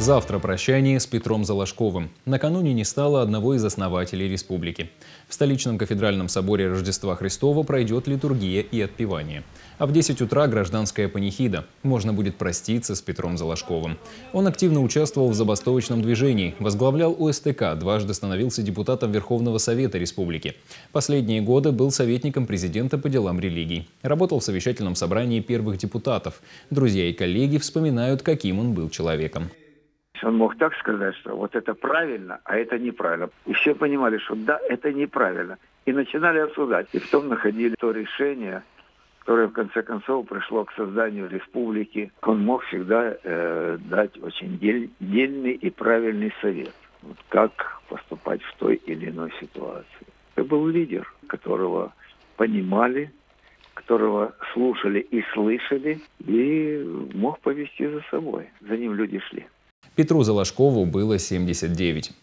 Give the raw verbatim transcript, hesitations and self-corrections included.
Завтра прощание с Петром Заложковым. Накануне не стало одного из основателей республики. В столичном Кафедральном соборе Рождества Христова пройдет литургия и отпевание. А в десять утра гражданская панихида. Можно будет проститься с Петром Заложковым. Он активно участвовал в забастовочном движении, возглавлял О С Т К, дважды становился депутатом Верховного Совета Республики. Последние годы был советником президента по делам религий. Работал в совещательном собрании первых депутатов. Друзья и коллеги вспоминают, каким он был человеком. Он мог так сказать, что вот это правильно, а это неправильно. И все понимали, что да, это неправильно. И начинали обсуждать. И потом находили то решение, которое в конце концов пришло к созданию республики. Он мог всегда э, дать очень дель, дельный и правильный совет, вот как поступать в той или иной ситуации. Это был лидер, которого понимали, которого слушали и слышали, и мог повести за собой. За ним люди шли. Петру Заложкову было семьдесят девять.